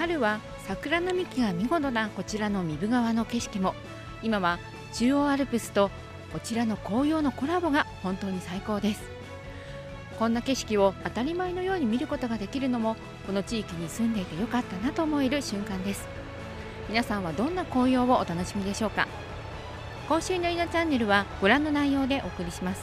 春は桜並木が見事なこちらの壬生川の景色も、今は中央アルプスとこちらの紅葉のコラボが本当に最高です。こんな景色を当たり前のように見ることができるのも、この地域に住んでいてよかったなと思える瞬間です。皆さんはどんな紅葉をお楽しみでしょうか。今週の「いなチャンネル」はご覧の内容でお送りします。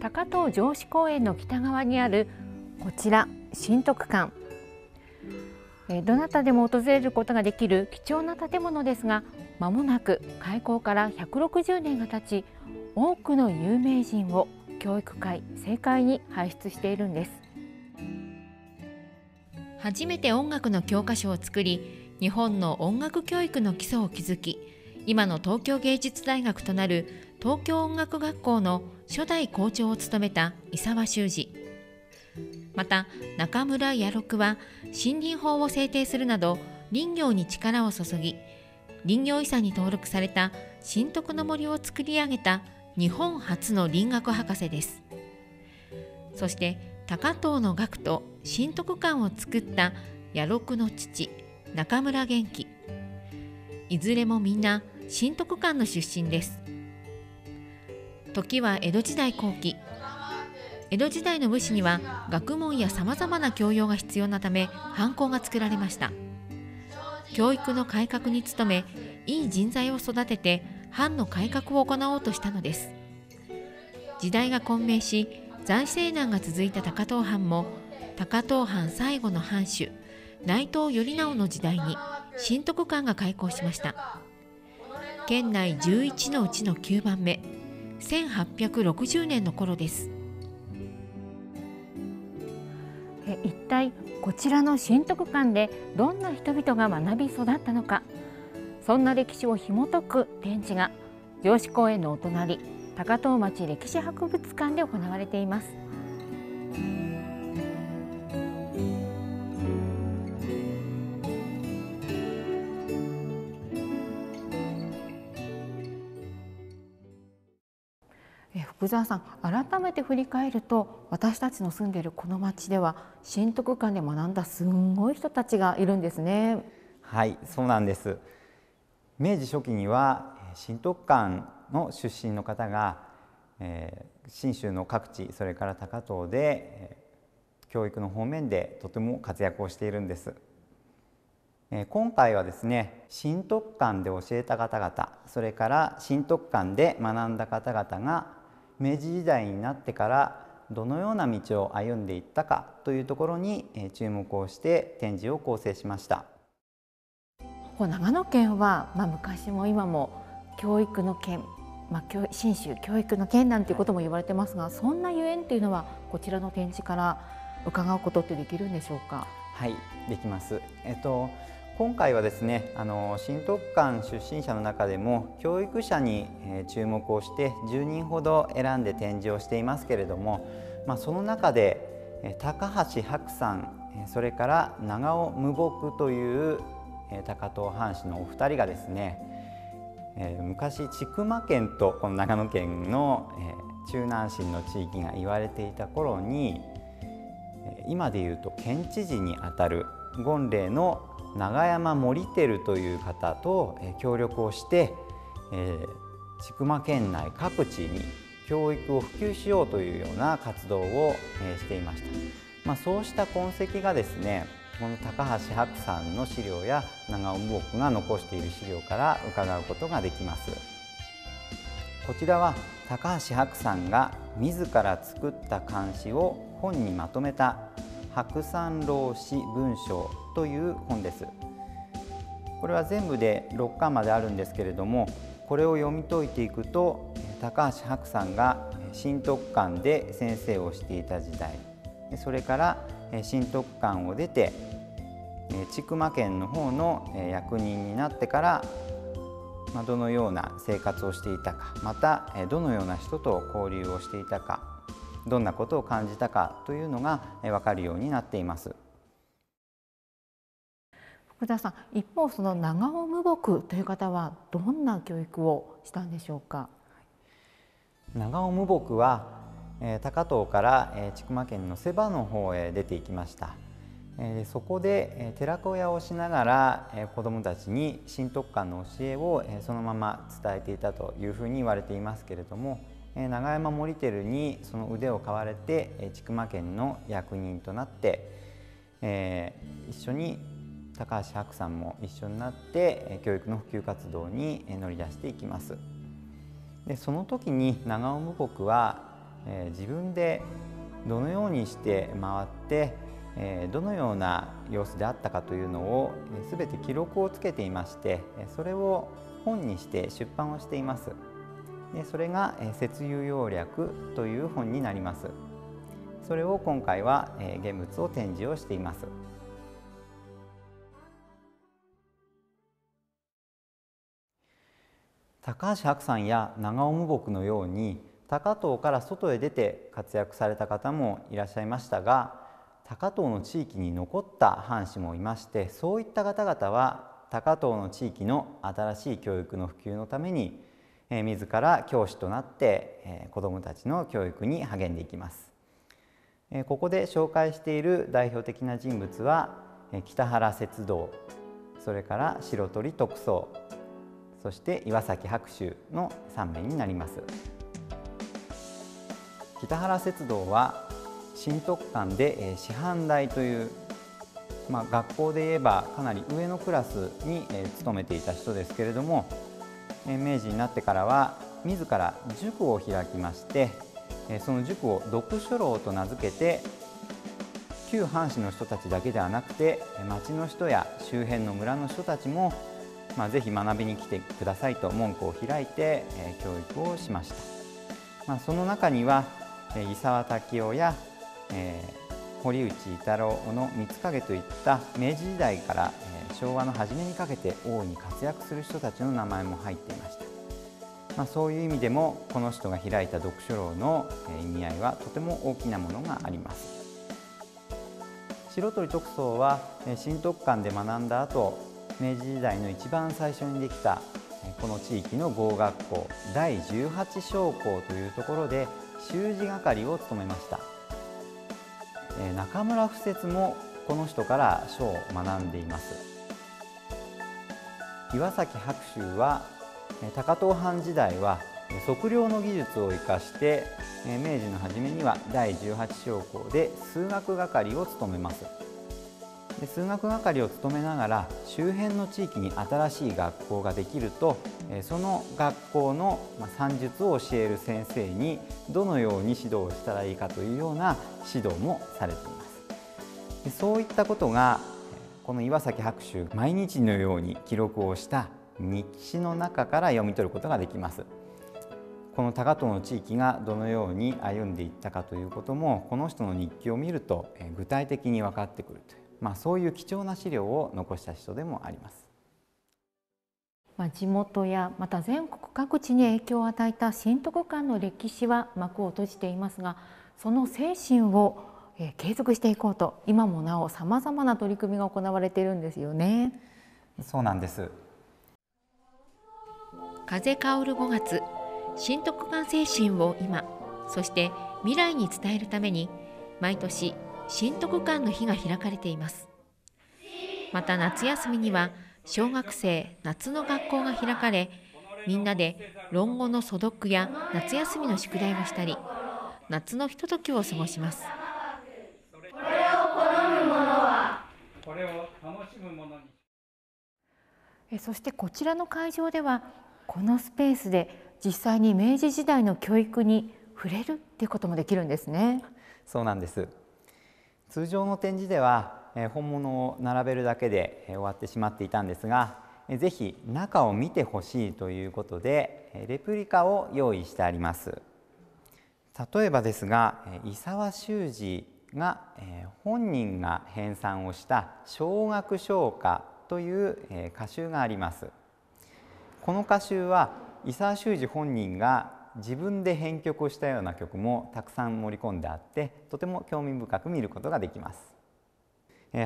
高遠城址公園の北側にあるこちら神徳館、どなたでも訪れることができる貴重な建物ですが、間もなく開校から160年が経ち、多くの有名人を教育界、政界に輩出しているんです。初めて音楽の教科書を作り、日本の音楽教育の基礎を築き、今の東京芸術大学となる東京音楽学校の初代校長を務めた伊沢修二、また中村野六は森林法を制定するなど林業に力を注ぎ、林業遺産に登録された神徳の森を作り上げた日本初の林学博士です。そして高遠の学と神徳館を作った野六の父中村元気、いずれもみんな神徳館の出身です。時は江戸時代後期、江戸時代の武士には学問やさまざまな教養が必要なため藩校が作られました。教育の改革に努め、いい人材を育てて藩の改革を行おうとしたのです。時代が混迷し、財政難が続いた高遠藩も、高遠藩最後の藩主内藤頼直の時代に神徳館が開校しました。県内11のうちの9番目、1860年の頃です。一体こちらの神徳館でどんな人々が学び育ったのか、そんな歴史を紐解く展示が城址公園のお隣、高遠町歴史博物館で行われています。福澤さん、改めて振り返ると、私たちの住んでいるこの町では神徳館で学んだすんごい人たちがいるんですね。はい、そうなんです。明治初期には神徳館の出身の方が、信州の各地、それから高遠で教育の方面でとても活躍をしているんです。今回はですね、神徳館で教えた方々、それから神徳館で学んだ方々が明治時代になってからどのような道を歩んでいったかというところに注目をして展示を構成しました。長野県は、昔も今も教育の県、信州教育の県なんていうことも言われてますが、そんなゆえんというのはこちらの展示から伺うことってできるんでしょうか。はい、できます。今回はですね、神徳館出身者の中でも教育者に注目をして10人ほど選んで展示をしていますけれども、その中で高橋白山、それから長尾無木という高遠藩士のお二人がですね、昔千曲県とこの長野県の中南信の地域が言われていた頃に、今でいうと県知事にあたる権令の永山守輝という方と協力をして、千曲県内各地に教育を普及しようというような活動をしていました。そうした痕跡がですね、この高橋白山の資料や長尾無木が残している資料から伺うことができます。こちらは高橋白山が自ら作った漢詩を本にまとめた白山老子文章という本です。これは全部で6巻まであるんですけれども、これを読み解いていくと、高橋白山が神徳館で先生をしていた時代、それから神徳館を出て千曲県の方の役人になってからどのような生活をしていたか、またどのような人と交流をしていたか、どんなことを感じたかというのが分かるようになっています。福田さん、一方その長尾無牧という方はどんな教育をしたんでしょうか。長尾無牧は高遠から千曲県の瀬場の方へ出ていきました。そこで寺子屋をしながら子どもたちに神徳観の教えをそのまま伝えていたというふうに言われていますけれども、永山盛照にその腕を買われて千曲県の役人となって一緒に高橋白さんも一緒になって教育の普及活動に乗り出していきます。でその時に長尾無牧は自分でどのようにして回ってどのような様子であったかというのを全て記録をつけていまして、それを本にして出版をしています。でそれが「節油要略」という本になります。それを今回は現物を展示をしています。高橋白さんや長尾無牧のように高遠から外へ出て活躍された方もいらっしゃいましたが、高遠の地域に残った藩士もいまして、そういった方々は高遠の地域の新しい教育の普及のために自ら教師となって子どもたちの教育に励んでいきます。ここで紹介している代表的な人物は北原節道、それから白鳥徳宗、そして岩崎白秋の3名になります。北原節道は神徳館で師範代という、学校で言えばかなり上のクラスに勤めていた人ですけれども、明治になってからは自ら塾を開きまして、その塾を読書楼と名付けて旧藩士の人たちだけではなくて町の人や周辺の村の人たちもぜひ学びに来てくださいと門戸を開いて教育をしました。その中には伊沢滝夫や堀内伊太郎、小野光景といった明治時代から昭和の初めにかけて大いに活躍する人たちの名前も入っていました。そういう意味でもこの人が開いた読書楼の意味合いはとても大きなものがあります。白鳥徳宗は神徳館で学んだ後、明治時代の一番最初にできたこの地域の合学校第18小校というところで習字係を務めました。中村不折もこの人から書を学んでいます。岩崎白秋は高遠藩時代は測量の技術を生かして明治の初めには第18小校で数学係を務めます。数学係を務めながら周辺の地域に新しい学校ができると、その学校の算術を教える先生にどのように指導をしたらいいかというような指導もされています。そういったことがこの岩崎白秋毎日のように記録をした日誌の中から読み取ることができます。この高遠の地域がどのように歩んでいったかということもこの人の日記を見ると具体的に分かってくるという、そういう貴重な資料を残した人でもあります。地元やまた全国各地に影響を与えた神徳館の歴史は幕を閉じていますが、その精神を継続していこうと今もなおさまざまな取り組みが行われているんですよね。そうなんです。風薫る5月、神徳館精神を今、そして未来に伝えるために毎年神徳館の日が開かれています。また夏休みには小学生夏の学校が開かれ、みんなで論語の素読や夏休みの宿題をしたり、夏のひとときを過ごします。そしてこちらの会場では、このスペースで実際に明治時代の教育に触れるっていうこともできるんですね。そうなんです。通常の展示では本物を並べるだけで終わってしまっていたんですが、ぜひ中を見てほしいということでレプリカを用意してあります。例えばですが、伊沢修司が本人が編纂をした「小学唱歌」という歌集があります。この歌集は伊沢修司本人が自分で編曲をしたような曲もたくさん盛り込んであって、とても興味深く見ることができます。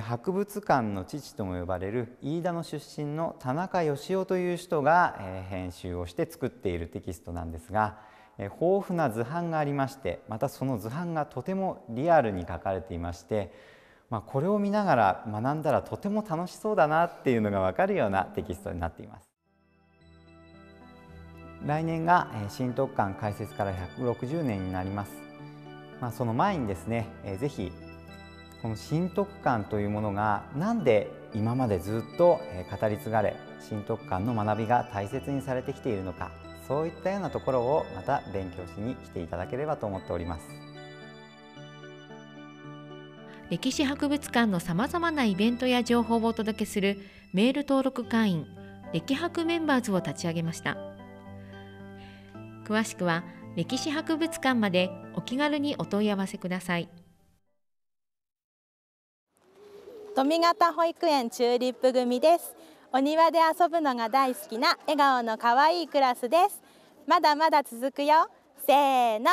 博物館の父とも呼ばれる飯田の出身の田中義雄という人が編集をして作っているテキストなんですが、豊富な図版がありまして、またその図版がとてもリアルに書かれていまして、これを見ながら学んだらとても楽しそうだなっていうのが分かるようなテキストになっています。来年が新特館開設から160年になります。その前にですね、ぜひこの新特館というものがなんで今までずっと語り継がれ、新特館の学びが大切にされてきているのか、そういったようなところをまた勉強しに来ていただければと思っております。歴史博物館のさまざまなイベントや情報をお届けするメール登録会員歴博メンバーズを立ち上げました。詳しくは歴史博物館までお気軽にお問い合わせください。富ヶ田保育園チューリップ組です。お庭で遊ぶのが大好きな笑顔の可愛いクラスです。まだまだ続くよ。せーの、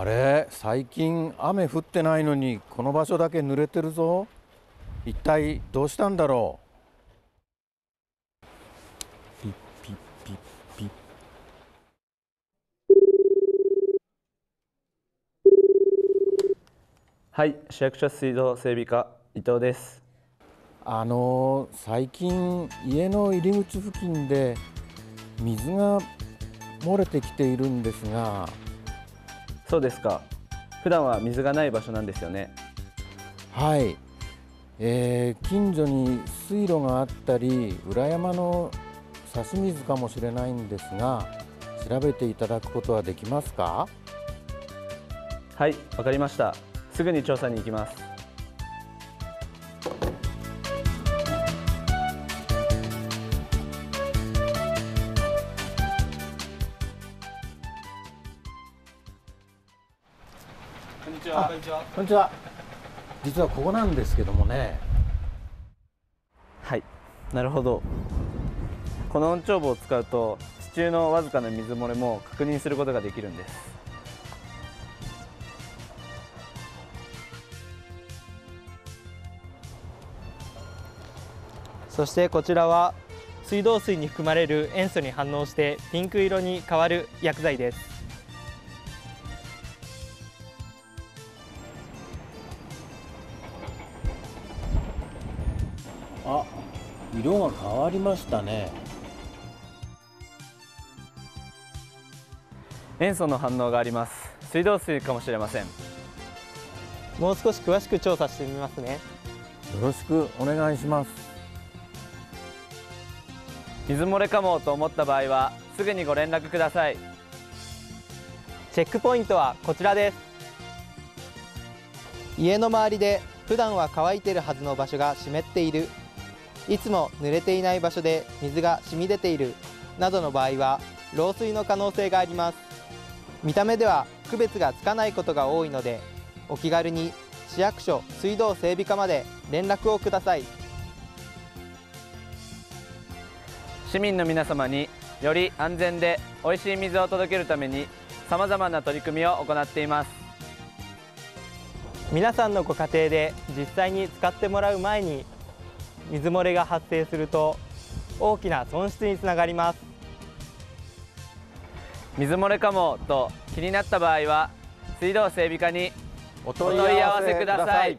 あれ、最近雨降ってないのにこの場所だけ濡れてるぞ。一体どうしたんだろう。ピッピッピッピッ。はい、市役所水道整備課伊藤です。最近家の入り口付近で水が漏れてきているんですが。そうですか。普段は水がない場所なんですよね。はい、近所に水路があったり裏山の差し水かもしれないんですが、調べていただくことはできますか？はい、わかりました。すぐに調査に行きます。こんにちは。実はここなんですけどもね。はい、なるほど。この温調棒を使うと地中のわずかな水漏れも確認することができるんです。そしてこちらは水道水に含まれる塩素に反応してピンク色に変わる薬剤です。色が変わりましたね。塩素の反応があります。水道水かもしれません。もう少し詳しく調査してみますね。よろしくお願いします。水漏れかもと思った場合はすぐにご連絡ください。チェックポイントはこちらです。家の周りで普段は乾いているはずの場所が湿っている、いつも濡れていない場所で水が染み出ているなどの場合は漏水の可能性があります。見た目では区別がつかないことが多いので、お気軽に市役所水道整備課まで連絡をください。市民の皆様により安全でおいしい水を届けるためにさまざまな取り組みを行っています。皆さんのご家庭で実際に使ってもらう前に水漏れが発生すると大きな損失につながります。水漏れかもと気になった場合は水道整備課にお問い合わせください。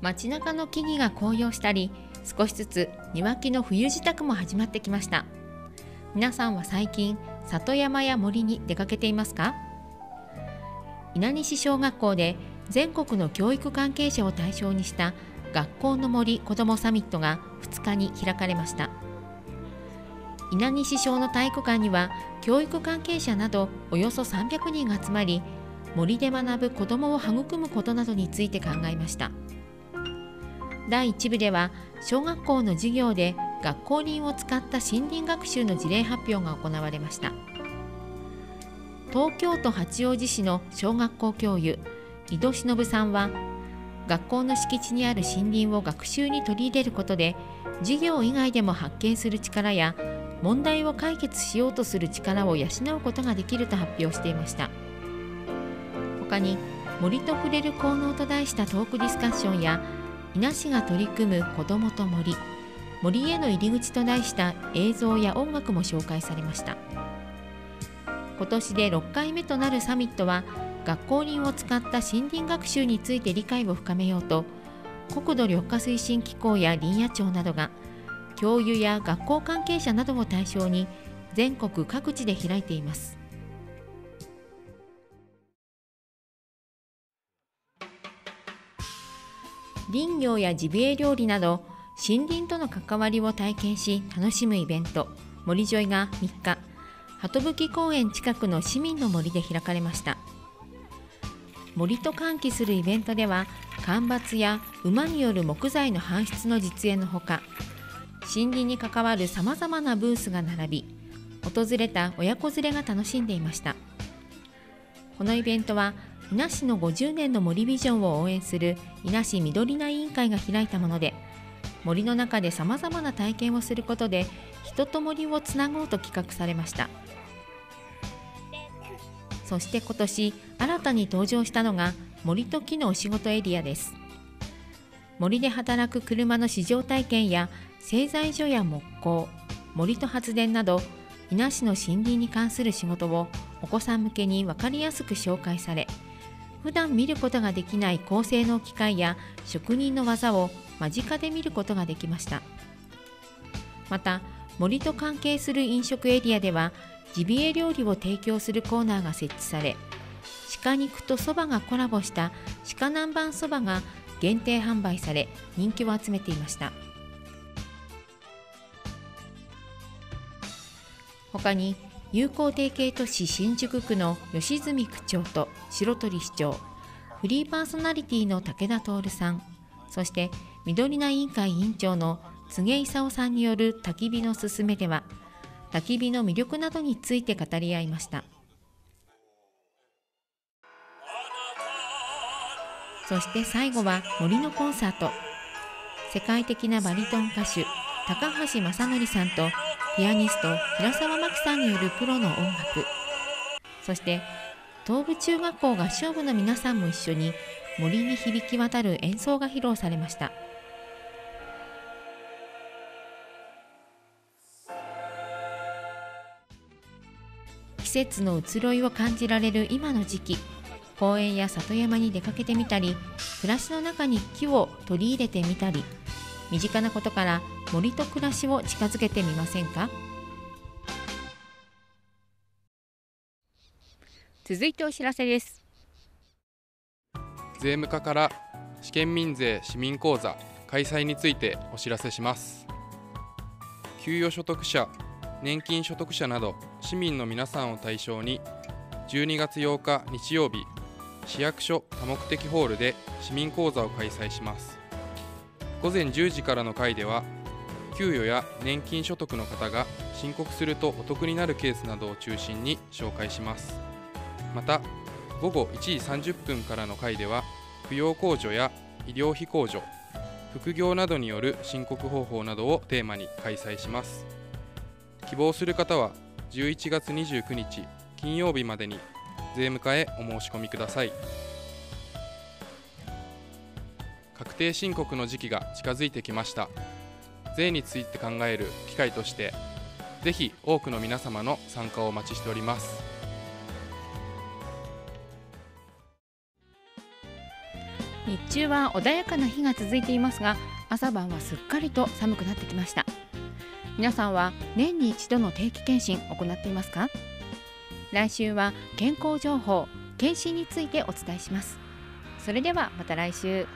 街中の木々が紅葉したり、少しずつ庭木の冬支度も始まってきました。皆さんは最近里山や森に出かけていますか？稲西小学校で全国の教育関係者を対象にした学校の森こどもサミットが2日に開かれました。稲西小の体育館には教育関係者などおよそ300人が集まり、森で学ぶ子どもを育むことなどについて考えました。第1部では小学校の授業で学校林を使った森林学習の事例発表が行われました。東京都八王子市の小学校教諭、井戸忍さんは、学校の敷地にある森林を学習に取り入れることで、授業以外でも発見する力や、問題を解決しようとする力を養うことができると発表していました。他に、森と触れる効能と題したトークディスカッションや、伊那市が取り組む子どもと森、森への入り口と題した映像や音楽も紹介されました。今年で6回目となるサミットは、学校林を使った森林学習について理解を深めようと、国土緑化推進機構や林野庁などが、教諭や学校関係者などを対象に、全国各地で開いています。林業やジビエ料理など、森林との関わりを体験し楽しむイベント、森ジョイが3日、鳩吹公園近くの市民の森で開かれました。森と喚起するイベントでは、間伐や馬による木材の搬出の実演のほか、森林に関わるさまざまなブースが並び、訪れた親子連れが楽しんでいました。このイベントは、伊那市の50年の森ビジョンを応援する伊那市緑菜委員会が開いたもので、森の中でさまざまな体験をすることで、人と森をつなごうと企画されました。そして今年、新たに登場したのが森と木のお仕事エリアです。森で働く車の試乗体験や製材所や木工、森と発電など、伊那市の森林に関する仕事をお子さん向けに分かりやすく紹介され、普段見ることができない高性能機械や職人の技を間近で見ることができました。また、森と関係する飲食エリアでは、ジビエ料理を提供するコーナーが設置され、鹿肉とそばがコラボした鹿南蛮そばが限定販売され、人気を集めていました。他に、友好提携都市新宿区の吉住区長と白鳥市長、フリーパーソナリティの武田徹さん、そして緑菜委員会委員長の柘植功さんによる焚き火のすすめでは、焚き火の魅力などについて語り合いました。そして最後は森のコンサート。世界的なバリトン歌手、高橋正則さんとピアニスト、平沢真希さんによるプロの音楽。そして、東部中学校合唱部の皆さんも一緒に森に響き渡る演奏が披露されました。季節の移ろいを感じられる今の時期、公園や里山に出かけてみたり、暮らしの中に木を取り入れてみたり、身近なことから森と暮らしを近づけてみませんか？続いてお知らせです。税務課から市県民税市民講座開催についてお知らせします。給与所得者、年金所得者など市民の皆さんを対象に、12月8日日曜日、市役所多目的ホールで市民講座を開催します。午前10時からの会では、給与や年金所得の方が申告するとお得になるケースなどを中心に紹介します。また、午後1時30分からの会では、扶養控除や医療費控除、副業などによる申告方法などをテーマに開催します。希望する方は11月29日金曜日までに税務課へお申し込みください。確定申告の時期が近づいてきました。税について考える機会として、ぜひ多くの皆様の参加をお待ちしております。日中は穏やかな日が続いていますが、朝晩はすっかりと寒くなってきました。皆さんは年に一度の定期検診を行っていますか？来週は健康情報、検診についてお伝えします。それではまた来週。